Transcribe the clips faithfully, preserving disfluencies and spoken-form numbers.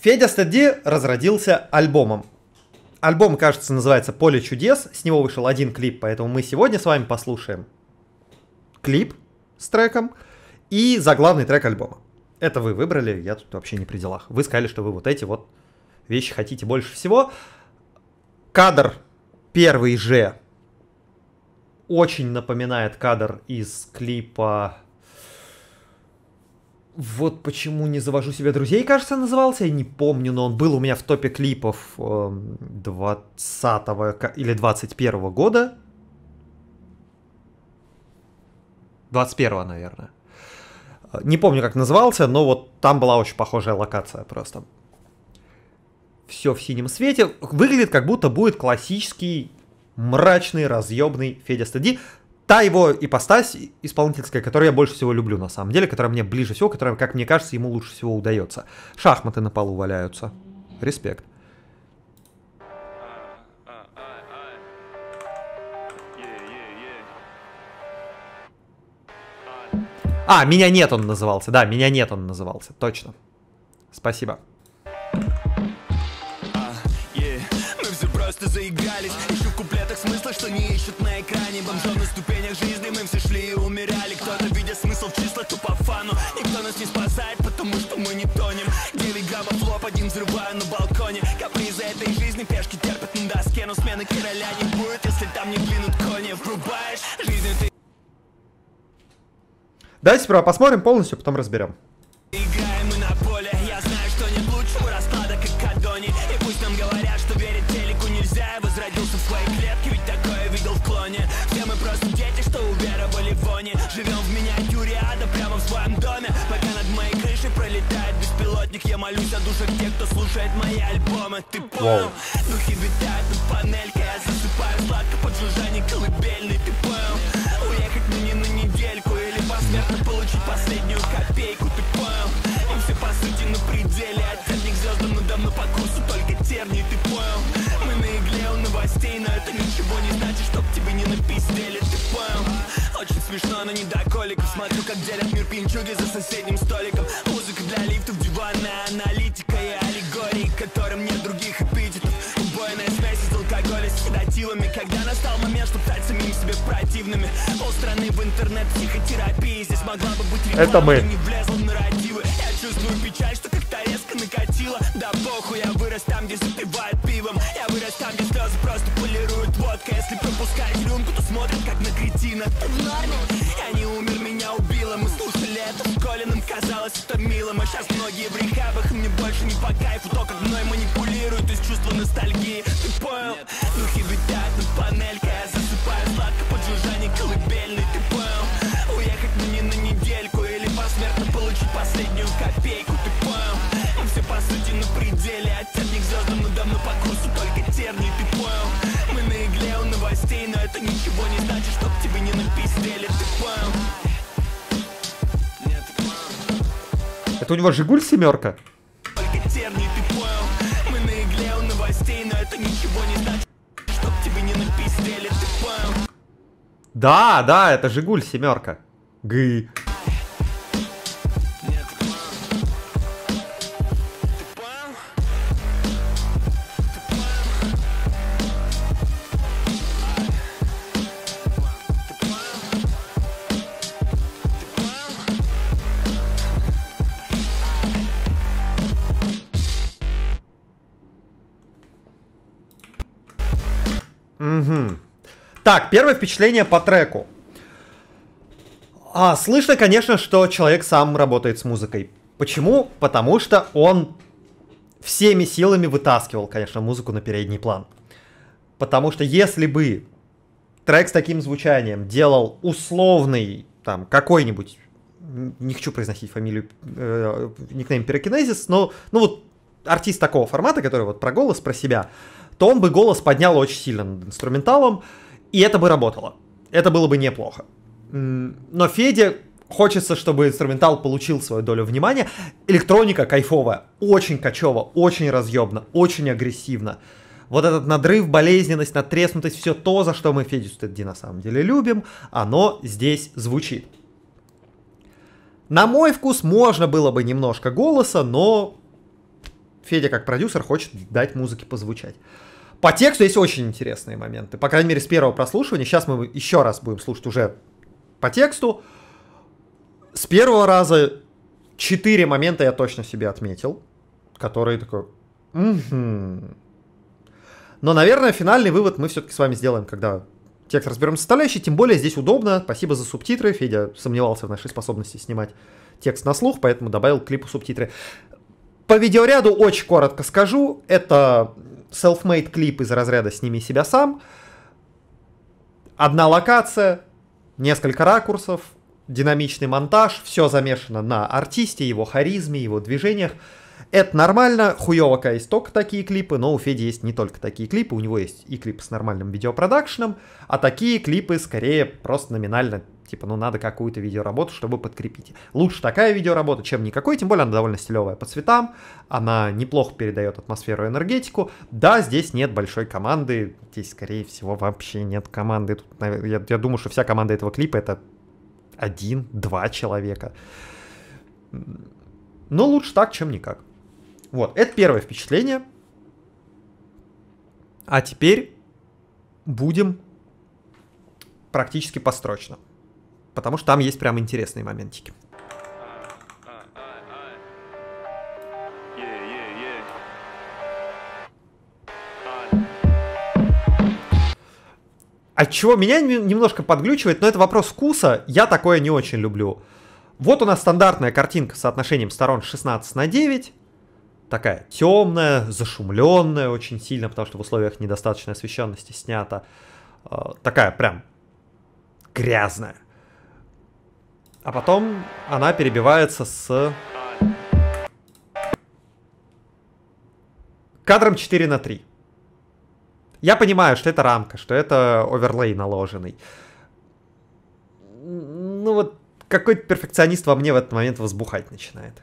Федя Sted.D разродился альбомом. Альбом, кажется, называется «Поле чудес». С него вышел один клип, поэтому мы сегодня с вами послушаем клип с треком и заглавный трек альбома. Это вы выбрали, я тут вообще не при делах. Вы сказали, что вы вот эти вот вещи хотите больше всего. Кадр первый же очень напоминает кадр из клипа... Вот почему не завожу себе друзей, кажется, назывался, я не помню, но он был у меня в топе клипов двадцатого или двадцать первого года. двадцать первого, наверное. Не помню, как назывался, но вот там была очень похожая локация просто. Все в синем свете. Выглядит, как будто будет классический, мрачный, разъебный Федя Sted.D. Та его ипостась исполнительская, которую я больше всего люблю на самом деле, которая мне ближе всего, которая, как мне кажется, ему лучше всего удается. Шахматы на полу валяются. Респект. А, «Меня нет» он назывался, да, «Меня нет» он назывался, точно. Спасибо. Заигрались, еще в куплетах смысла, что не ищут на экране. Бомжом на ступенях жизни мы все шли и умеряли. Кто-то видя смысл в числах, то по фану. Никто нас не спасает, потому что мы не тонем. Девять граммов лоб, один взрываю на балконе. Капризы этой жизни пешки терпят на доске. Но смены короля не будет, если там не клинут кони. Врубаешь жизнь ты... Давайте сперва посмотрим полностью, потом разберем. Играем мы на поле, я знаю, что нет лучшего расклада, как Кадони. И пусть нам говорят, что верить телеку нельзя. Я возродился в своей клетке, ведь такое видел в клоне. Все мы просто дети, что уверовали в они. Живем в миниатюре ада прямо в своем доме. Пока над моей крышей пролетает беспилотник, я молюсь о душах тех, кто слушает мои альбомы. Ты понял? Духи витают над панелькой, я засыпаю сладко под жужжание колыбельной. Ты понял? Уехать мне на недельку или посмертно получить последнюю копейку. Ты понял? И все по сути на пределе, от задних звездам надо мной по курсу только тернии. Ты понял? Мы на игле у новостей, но это ничего не значит, чтоб тебе не напиздели. Ты понял? Очень смешно, но не до коликов. Смотрю, как делят мир пинчуги за соседним столиком. Музыка для лифтов, диванная аналитика и аллегории, которым нет других эпитетов. Убойная смесь из алкоголя с седативами. Когда настал момент, чтобы стать самим себе противными. Пол страны в интернет-психотерапии. Здесь могла бы быть реклама, но не влезла в нарративы. Чувствую печаль, что как-то резко накатило. Да похуй, я вырос там, где запивают пивом. Я вырос там, где слезы просто полируют водка. Если пропускать рюмку, то смотрят, как на кретина. Ты в норме? Я не умер, меня убило. Мы слушали это в школе, нам казалось это милым. А сейчас многие в рехабах, мне больше не по кайфу. Только мной манипулируют из чувства ностальгии. Ты понял? Духи витают над панелькой, я засыпаю сладко под жужжание колыбельной. Ты понял? Уехать мне на недельку или посмертно получить последнюю копейку. Ты понял? И все по сути на пределе, от терних звездам надо мной по курсу только терний. Ты понял? Мы на игле у новостей, но это ничего не значит, чтоб тебе не напиздели. Ты понял? Нет, ты понял. Это у него «Жигуль» семерка? Только терний. Ты понял? Мы на игле у новостей, но это ничего не значит, чтоб тебе не напиздели. Ты понял? Да, да, это «Жигуль» семерка. Гы. Угу. Так, первое впечатление по треку. А, слышно, конечно, что человек сам работает с музыкой. Почему? Потому что он всеми силами вытаскивал, конечно, музыку на передний план. Потому что если бы трек с таким звучанием делал условный, там, какой-нибудь, не хочу произносить фамилию, э, никнейм Pirokinesis, но, ну вот, артист такого формата, который вот про голос, про себя, то он бы голос поднял очень сильно над инструменталом, и это бы работало. Это было бы неплохо. Но Феде хочется, чтобы инструментал получил свою долю внимания. Электроника кайфовая, очень качево, очень разъебно, очень агрессивно. Вот этот надрыв, болезненность, надтреснутость, все то, за что мы Федю Sted.D на самом деле любим, оно здесь звучит. На мой вкус можно было бы немножко голоса, но... Федя как продюсер хочет дать музыке позвучать. По тексту есть очень интересные моменты. По крайней мере, с первого прослушивания. Сейчас мы еще раз будем слушать уже по тексту. С первого раза четыре момента я точно себе отметил, которые такой... Угу. Но, наверное, финальный вывод мы все-таки с вами сделаем, когда текст разберем составляющие. Тем более здесь удобно. Спасибо за субтитры. Федя сомневался в нашей способности снимать текст на слух, поэтому добавил к клипу субтитры. По видеоряду очень коротко скажу. Это self-made клип из разряда «Сними себя сам». Одна локация, несколько ракурсов, динамичный монтаж. Все замешано на артисте, его харизме, его движениях. Это нормально, хуёво, когда есть только такие клипы, но у Феди есть не только такие клипы, у него есть и клипы с нормальным видеопродакшном, а такие клипы скорее просто номинально, типа, ну надо какую-то видеоработу, чтобы подкрепить. Лучше такая видеоработа, чем никакой, тем более она довольно стилевая по цветам, она неплохо передает атмосферу и энергетику. Да, здесь нет большой команды, здесь, скорее всего, вообще нет команды. Тут, я, я думаю, что вся команда этого клипа — это один-два человека. Но лучше так, чем никак. Вот, это первое впечатление. А теперь будем практически построчно. Потому что там есть прям интересные моментики. От чего меня немножко подглючивает, но это вопрос вкуса. Я такое не очень люблю. Вот у нас стандартная картинка с соотношением сторон шестнадцать на девять. Такая темная, зашумленная очень сильно, потому что в условиях недостаточной освещенности снята. Такая прям грязная. А потом она перебивается с кадром четыре на три. Я понимаю, что это рамка, что это оверлей наложенный. Ну вот какой-то перфекционист во мне в этот момент возбухать начинает.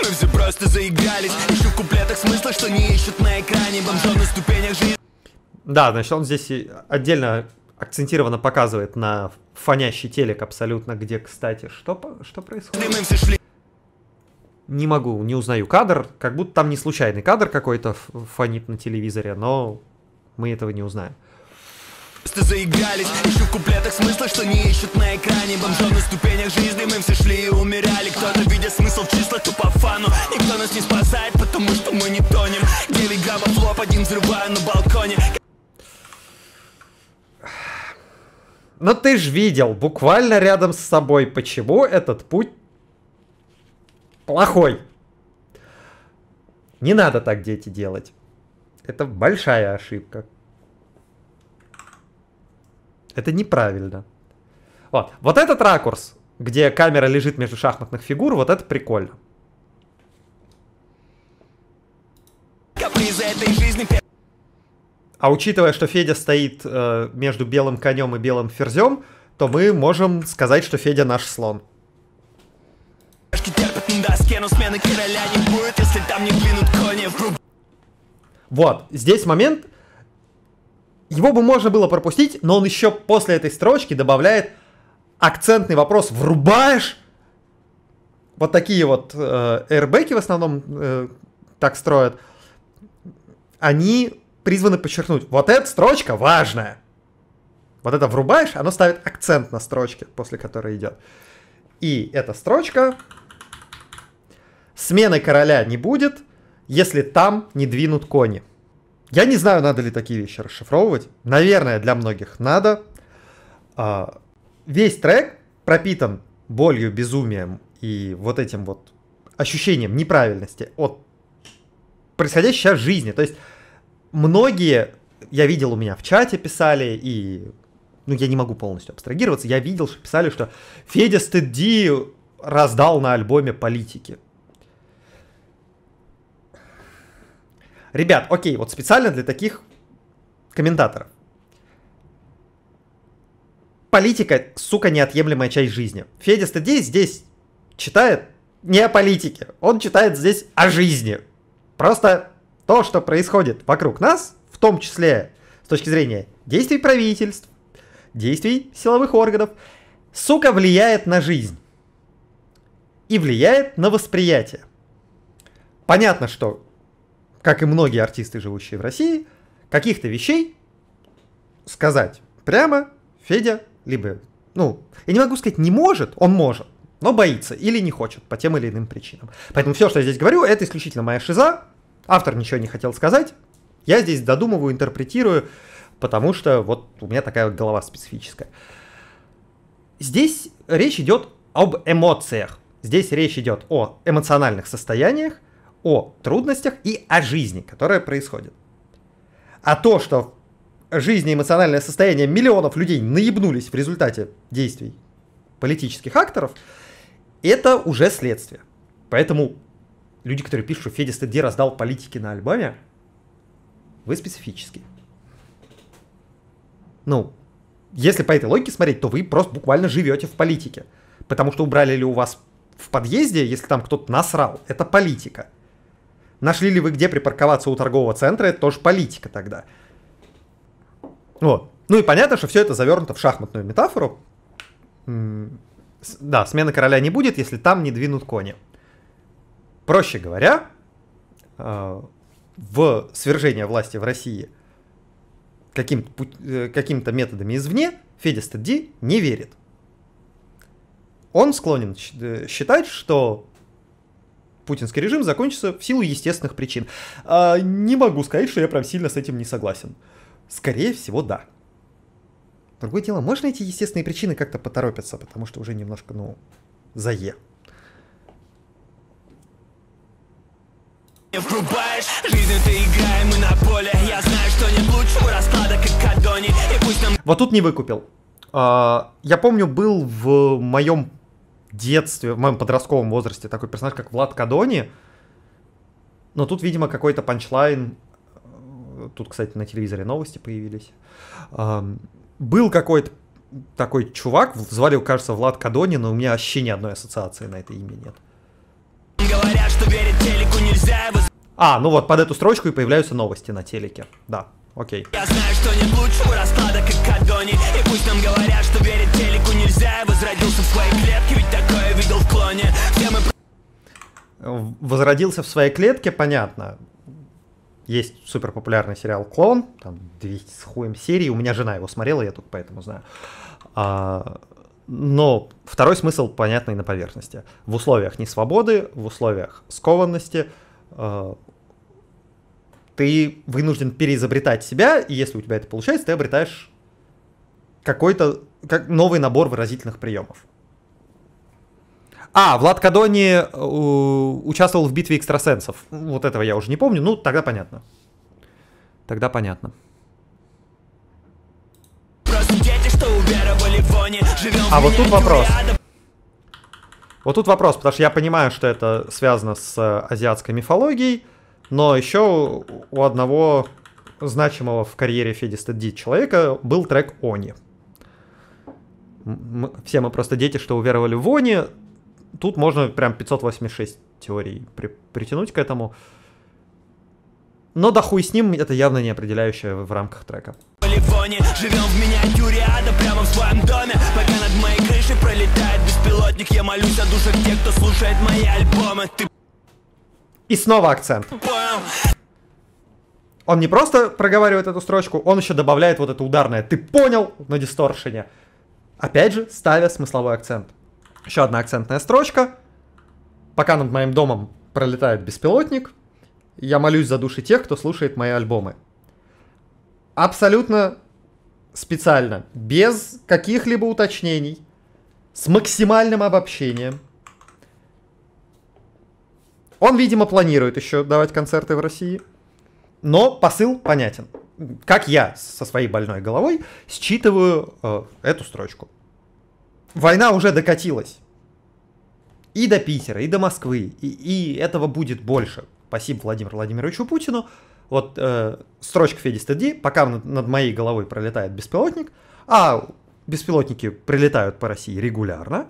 Все просто заигрались, ищу в куплетах смысла, что не ищут на экране, бомжом на ступенях жизни. Да, значит, он здесь отдельно акцентированно показывает на фонящий телек абсолютно, где, кстати, что, что происходит? Не могу, не узнаю кадр, как будто там не случайный кадр какой-то фонит на телевизоре, но мы этого не узнаем. Заигрались, ищу в куплетах смысла, что не ищут на экране, бомжом на ступенях жизни, мы все шли и умирали, кто-то видит смысл в числах, то по фану, никто нас не спасает, потому что мы не тонем, девять граммов в лоб, один взрываю на балконе. Но ты ж видел, буквально рядом с собой, почему этот путь плохой. Не надо так, дети, делать. Это большая ошибка. Это неправильно. Вот. Вот этот ракурс, где камера лежит между шахматных фигур, вот это прикольно. А учитывая, что Федя стоит э, между белым конем и белым ферзем, то мы можем сказать, что Федя наш слон. Вот. Здесь момент... Его бы можно было пропустить, но он еще после этой строчки добавляет акцентный вопрос «Врубаешь?». Вот такие вот э, эйрбэки в основном э, так строят. Они призваны подчеркнуть, вот эта строчка важная. Вот это «врубаешь», оно ставит акцент на строчке, после которой идет. И эта строчка «Смены короля не будет, если там не двинут кони». Я не знаю, надо ли такие вещи расшифровывать. Наверное, для многих надо. А, весь трек пропитан болью, безумием и вот этим вот ощущением неправильности от происходящей сейчас жизни. То есть многие, я видел, у меня в чате писали, и ну, я не могу полностью абстрагироваться, я видел, что писали, что Федя Sted.D раздал на альбоме политики. Ребят, окей, вот специально для таких комментаторов. Политика, сука, неотъемлемая часть жизни. Федя Sted.D здесь читает не о политике, он читает здесь о жизни. Просто то, что происходит вокруг нас, в том числе с точки зрения действий правительств, действий силовых органов, сука, влияет на жизнь. и влияет на восприятие. Понятно, что, как и многие артисты, живущие в России, каких-то вещей сказать прямо Федя либо, ну, я не могу сказать не может, он может, но боится или не хочет по тем или иным причинам. Поэтому все, что я здесь говорю, это исключительно моя шиза, автор ничего не хотел сказать, я здесь додумываю, интерпретирую, потому что вот у меня такая вот голова специфическая. Здесь речь идет об эмоциях, здесь речь идет о эмоциональных состояниях, о трудностях и о жизни, которая происходит. А то, что жизнь и эмоциональное состояние миллионов людей наебнулись в результате действий политических акторов, это уже следствие. Поэтому люди, которые пишут, что Федя Sted.D раздал политики на альбоме, вы специфические. Ну, если по этой логике смотреть, то вы просто буквально живете в политике. Потому что убрали ли у вас в подъезде, если там кто-то насрал, это политика. Нашли ли вы где припарковаться у торгового центра, это тоже политика тогда. Вот. Ну и понятно, что все это завернуто в шахматную метафору. Да, смены короля не будет, если там не двинут кони. Проще говоря, в свержение власти в России каким-то каким методами извне Федя Sted.D не верит. Он склонен считать, что путинский режим закончится в силу естественных причин. А не могу сказать, что я прям сильно с этим не согласен. Скорее всего, да. Другое дело, можно эти естественные причины как-то поторопиться, потому что уже немножко, ну, зае. Врубаешь, жизнь это игра, мы на поле. Я знаю, что не лучшего расклада, как Кадони. Вот тут не выкупил. Я помню, был в моем детстве, в моем подростковом возрасте такой персонаж, как Влад Кадони. Но тут, видимо, какой-то панчлайн. Тут, кстати, на телевизоре новости появились. Был какой-то такой чувак, звали его, кажется, Влад Кадони, но у меня вообще ни одной ассоциации на это имя нет. Говорят, что верить телеку нельзя. А, ну вот, под эту строчку и появляются новости на телеке. Да, окей. Я знаю, что не лучшего расклада, как Кадони. И пусть нам говорят, что верить телеку нельзя. Возродился в своей клетке, ведь такое видел в клоне. Мы... Возродился в своей клетке, понятно. Есть суперпопулярный сериал «Клон», там двести с хуем серий. У меня жена его смотрела, я тут поэтому знаю. А... Но второй смысл понятный на поверхности. В условиях несвободы, в условиях скованности э, ты вынужден переизобретать себя, и если у тебя это получается, ты обретаешь какой-то как, новый набор выразительных приемов. А, Влад Кадони э, участвовал в битве экстрасенсов. Вот этого я уже не помню, ну тогда понятно. Тогда понятно. А вот тут вопрос. Вот тут вопрос, потому что я понимаю, что это связано с азиатской мифологией, но еще у одного значимого в карьере Феди Sted.D человека был трек «Они». Мы, все мы просто дети, что уверовали в «Они». Тут можно прям пятьсот восемьдесят шесть теорий при, притянуть к этому. Но да хуй с ним, это явно не определяющее в рамках трека. Живем в миниатюре ада прямо в своем доме. Пока над моей крышей пролетает беспилотник, я молюсь о душах тех, кто слушает мои альбомы. Ты... И снова акцент. Понял. Он не просто проговаривает эту строчку, он еще добавляет вот это ударное «ты понял» на дисторшене. Опять же, ставя смысловой акцент. Еще одна акцентная строчка. Пока над моим домом пролетает беспилотник, я молюсь за души тех, кто слушает мои альбомы. Абсолютно специально, без каких-либо уточнений, с максимальным обобщением. Он, видимо, планирует еще давать концерты в России, но посыл понятен. Как я со своей больной головой считываю э, эту строчку. Война уже докатилась. И до Питера, и до Москвы, и, и этого будет больше. Спасибо Владимиру Владимировичу Путину. Вот э, строчка Феди Sted.D, пока над, над моей головой пролетает беспилотник, а беспилотники прилетают по России регулярно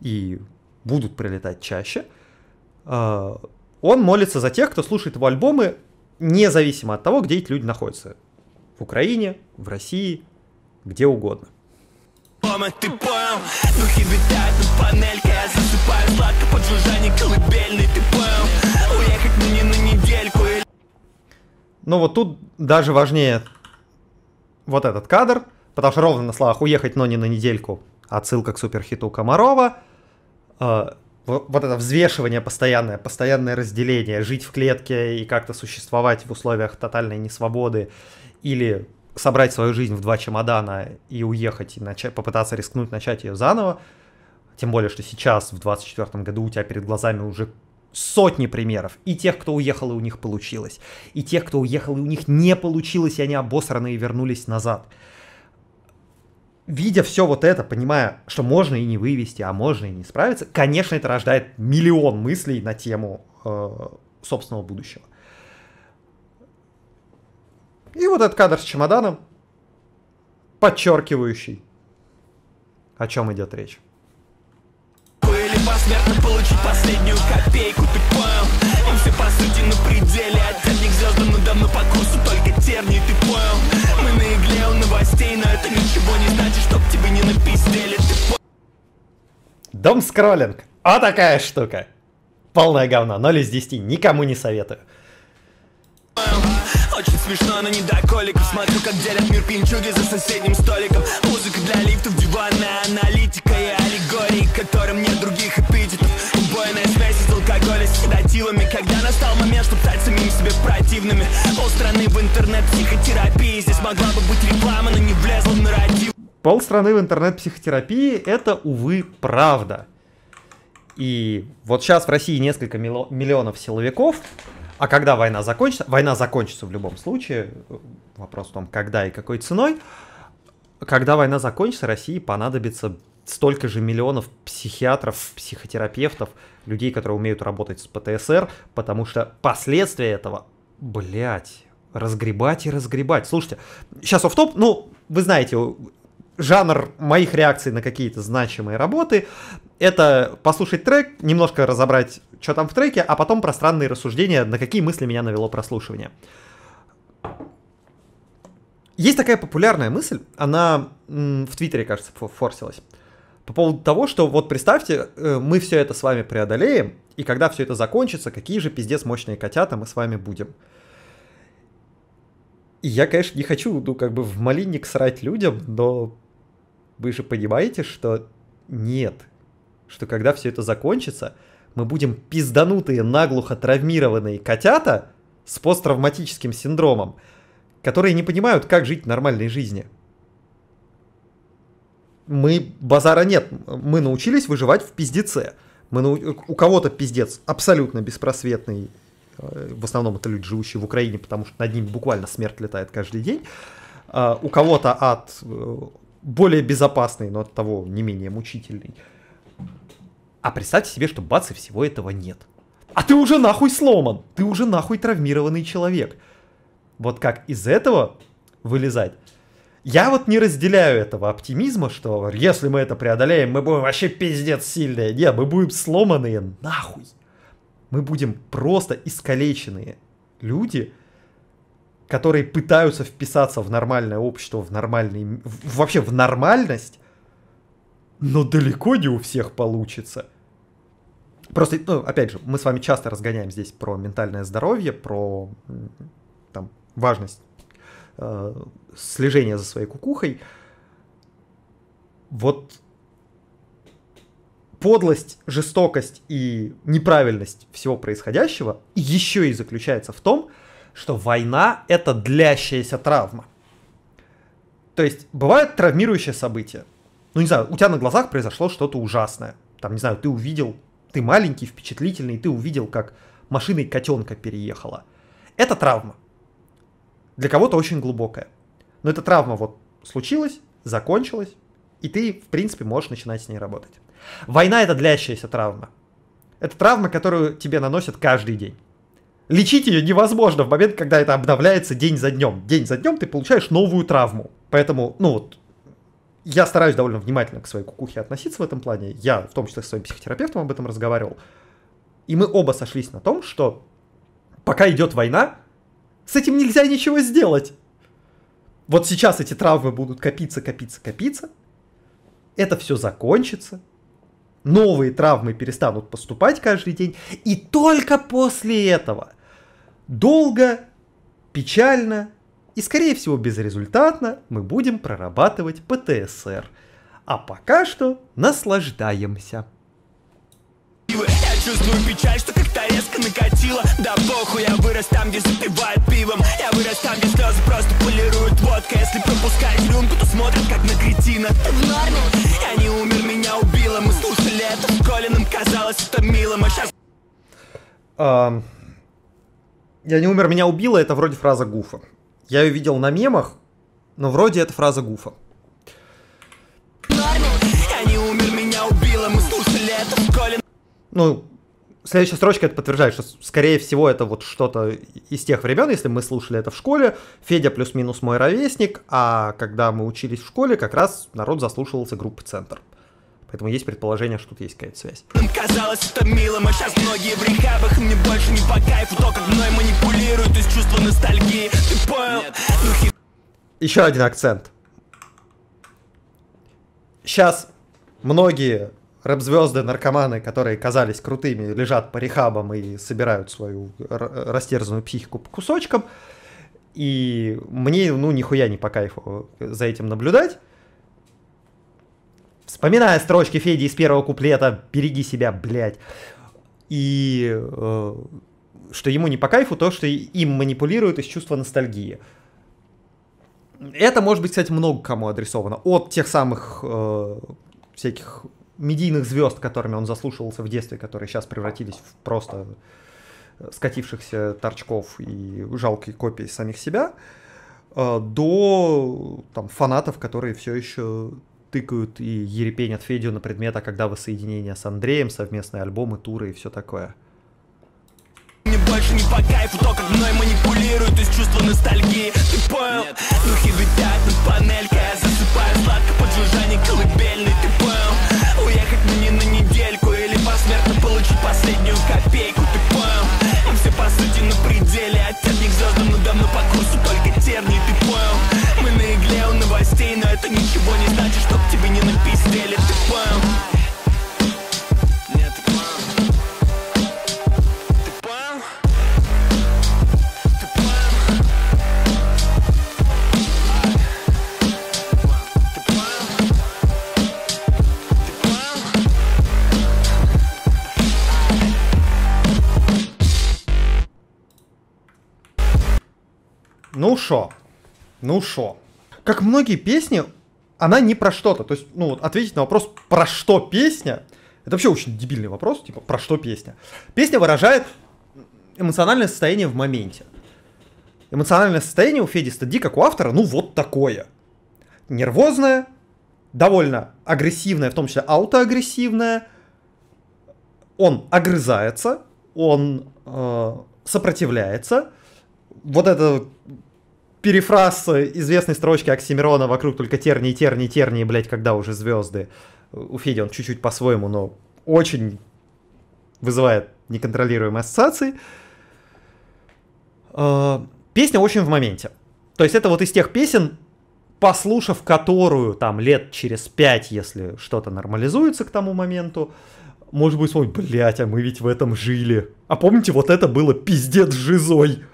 и будут прилетать чаще, э, он молится за тех, кто слушает его альбомы, независимо от того, где эти люди находятся. В Украине, в России, где угодно. дома, ты понял? Духи витают на панельке, я засыпаю сладко под жужжание колыбельной, ты понял? Уехать мне на недельку. Ну вот тут даже важнее вот этот кадр, потому что ровно на словах «уехать, но не на недельку», отсылка к суперхиту Комарова. Вот это взвешивание постоянное, постоянное разделение, жить в клетке и как-то существовать в условиях тотальной несвободы, или собрать свою жизнь в два чемодана и уехать, и начать, попытаться рискнуть начать ее заново. Тем более, что сейчас, в двадцать четвёртом году, у тебя перед глазами уже сотни примеров. И тех, кто уехал, и у них получилось. И тех, кто уехал, и у них не получилось, и они обосраны и вернулись назад. Видя все вот это, понимая, что можно и не вывести, а можно и не справиться, конечно, это рождает миллион мыслей на тему э, собственного будущего. И вот этот кадр с чемоданом, подчеркивающий, о чем идет речь. Или посмертно получить последнюю копейку, ты понял? Им все, по сути, на пределе, от одних звезд надо мной по курсу только тернии, ты понял? Новостей, но это ничего не значит, чтоб тебе не напиздели. Дом скроллинг. А такая штука. Полное говно. ноль из десяти. Никому не советую. Очень смешно, но не до коликов. Смотрю, как делят мир пинчуги за соседним столиком. Музыка для лифтов, диванная аналитика и аллегории, которым нет других эпитетов. Убойная связь из алкоголя с седативами. Когда настал момент, чтобы стать самим себе противными. Полстраны в интернет-психотерапии. Здесь могла бы быть реклама, но не влезла в нарратив. Полстраны в интернет-психотерапии — это, увы, правда. И вот сейчас в России несколько миллионов силовиков. А когда война закончится, война закончится в любом случае, вопрос в том, когда и какой ценой, когда война закончится, России понадобится столько же миллионов психиатров, психотерапевтов, людей, которые умеют работать с ПТСР, потому что последствия этого, блять, разгребать и разгребать. Слушайте, сейчас офф-топ, ну, вы знаете, жанр моих реакций на какие-то значимые работы — это послушать трек, немножко разобрать, что там в треке, а потом пространные рассуждения, на какие мысли меня навело прослушивание. Есть такая популярная мысль, она в Твиттере, кажется, форсилась, по поводу того, что вот представьте, мы все это с вами преодолеем, и когда все это закончится, какие же пиздец мощные котята мы с вами будем. И я, конечно, не хочу, ну, как бы в малинник срать людям, но вы же понимаете, что нет, что когда все это закончится, мы будем пизданутые, наглухо травмированные котята с посттравматическим синдромом, которые не понимают, как жить в нормальной жизни. Мы, базара нет, мы научились выживать в пиздеце. Мы нау... У кого-то пиздец абсолютно беспросветный, в основном это люди, живущие в Украине, потому что над ними буквально смерть летает каждый день. У кого-то ад более безопасный, но от того не менее мучительный. А представьте себе, что бац, и всего этого нет. А ты уже нахуй сломан, ты уже нахуй травмированный человек. Вот как из этого вылезать? Я вот не разделяю этого оптимизма, что если мы это преодолеем, мы будем вообще пиздец сильные. Нет, мы будем сломанные нахуй. Мы будем просто искалеченные люди, которые пытаются вписаться в нормальное общество, в нормальный, в, вообще в нормальность, но далеко не у всех получится. Просто, ну, опять же, мы с вами часто разгоняем здесь про ментальное здоровье, про там, важность э, слежения за своей кукухой. Вот подлость, жестокость и неправильность всего происходящего еще и заключается в том, что война — это длящаяся травма. То есть бывают травмирующие события. Ну, не знаю, у тебя на глазах произошло что-то ужасное. Там, не знаю, ты увидел, ты маленький, впечатлительный, ты увидел, как машиной котенка переехала. Это травма. Для кого-то очень глубокая. Но эта травма вот случилась, закончилась, и ты, в принципе, можешь начинать с ней работать. Война — это длящаяся травма. Это травма, которую тебе наносят каждый день. Лечить ее невозможно в момент, когда это обновляется день за днем. День за днем ты получаешь новую травму. Поэтому, ну вот, я стараюсь довольно внимательно к своей кукухе относиться в этом плане. Я, в том числе, со своим психотерапевтом об этом разговаривал. И мы оба сошлись на том, что пока идет война, с этим нельзя ничего сделать. Вот сейчас эти травмы будут копиться, копиться, копиться. это все закончится, новые травмы перестанут поступать каждый день, и только после этого долго, печально и, скорее всего, безрезультатно мы будем прорабатывать ПТСР. А пока что наслаждаемся. Я чувствую печаль, что как-то резко накатило. Да похуй, я вырос там, где запивают пивом. Я вырос там, где слезы просто полируют водка. Если пропускать рюмку, то смотрят как на кретина. Ты в норме? Я не умер, меня убило. Мы слушали это в школе, нам казалось это милым. А сейчас... Um, я не умер, меня убило, это вроде фраза Гуфа. Я ее видел на мемах, но вроде это фраза Гуфа. Ну, следующая строчка это подтверждает, что, скорее всего, это вот что-то из тех времен, если мы слушали это в школе. Федя плюс-минус мой ровесник, а когда мы учились в школе, как раз народ заслушивался группы «Центр». Поэтому есть предположение, что тут есть какая-то связь. Казалось, это милым, а сейчас многие в рехабах. Мне больше не по кайфу, то, как мной манипулируют из чувства ностальгии. Ты понял? Нет. Еще один акцент. Сейчас многие... рэп-звезды, наркоманы, которые казались крутыми, лежат по рехабам и собирают свою растерзанную психику по кусочкам. И мне, ну, нихуя не по кайфу за этим наблюдать. Вспоминая строчки Феди из первого куплета «Береги себя, блядь». И э, что ему не по кайфу то, что им манипулируют из чувства ностальгии. Это, может быть, кстати, много кому адресовано. От тех самых э, всяких... медийных звезд, которыми он заслушивался в детстве, которые сейчас превратились в просто скатившихся торчков и жалкие копии самих себя, до там, фанатов, которые все еще тыкают и ерепенят Федю на предмет, а когда воссоединение с Андреем, совместные альбомы, туры и все такое. Мне больше не по кайфу, то, как мной манипулируют из чувства ностальгии. Ты понял? Духи витят над панелькой, я засыпаю сладко под жужжание колыбельной. Ты понял? Уехать мне на недельку или посмертно получить последнюю копейку. Ты понял? И все по сути на пределе, от терних звездам надо мной по курсу только терни. Ты понял? Мы на игле у новостей, но это ничего не значит, чтоб тебе не напиздели. Ты понял? Ну шо, ну шо. Как многие песни, она не про что-то. То есть, ну, ответить на вопрос, про что песня, это вообще очень дебильный вопрос, типа, про что песня. Песня выражает эмоциональное состояние в моменте. Эмоциональное состояние у Феди Sted.D, как у автора, ну вот такое. Нервозное, довольно агрессивное, в том числе аутоагрессивное. Он огрызается, он э, сопротивляется. Вот это... перефраз известной строчки Оксимирона «Вокруг только тернии, тернии, тернии, блядь, когда уже звезды». У Феди он чуть-чуть по-своему, но очень вызывает неконтролируемые ассоциации. Песня очень в моменте. То есть это вот из тех песен, послушав которую там лет через пять, если что-то нормализуется к тому моменту, может быть, ой, блядь, а мы ведь в этом жили. А помните, вот это было пиздец жизой.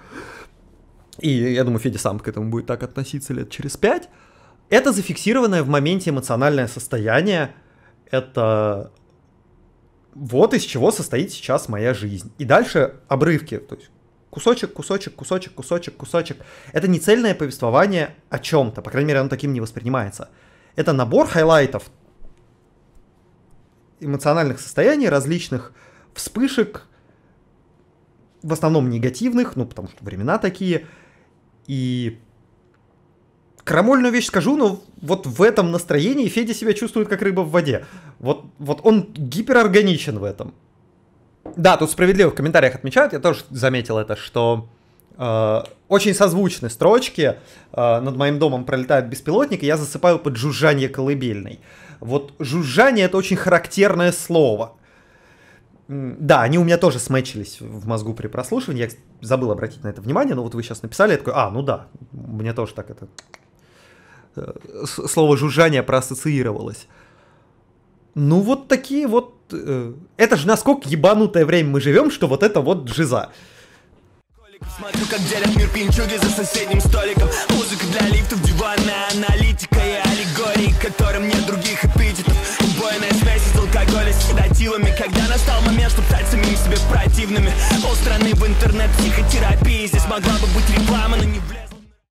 И я думаю, Федя сам к этому будет так относиться лет через пять. Это зафиксированное в моменте эмоциональное состояние. Это вот из чего состоит сейчас моя жизнь. И дальше обрывки. То есть кусочек, кусочек, кусочек, кусочек, кусочек. Это не цельное повествование о чем-то. По крайней мере, оно таким не воспринимается. Это набор хайлайтов эмоциональных состояний, различных вспышек. В основном негативных, ну потому что времена такие. И крамольную вещь скажу, но вот в этом настроении Федя себя чувствует как рыба в воде. Вот, вот он гиперорганичен в этом. Да, тут справедливо в комментариях отмечают, я тоже заметил это, что э, очень созвучны строчки. Э, над моим домом пролетает беспилотник, и я засыпаю под жужжание колыбельной. Вот жужжание — это очень характерное слово. Да, они у меня тоже смечились в мозгу при прослушивании, я забыл обратить на это внимание, но вот вы сейчас написали, я такой, а, ну да, мне тоже так это слово жужжание проассоциировалось. Ну вот такие вот... Э, это же насколько ебанутое время мы живем, что вот это вот жиза. Смотрю, как делят мир пинчуги за соседним столиком. Музыка для лифтов, диванная аналитика и аллегории, которым нет других эпитетов. Убойная связь из алкоголя с седативами. Когда настал момент, чтобы стать самим себе противными. Полстраны в интернет-психотерапии. Здесь могла бы быть репутация.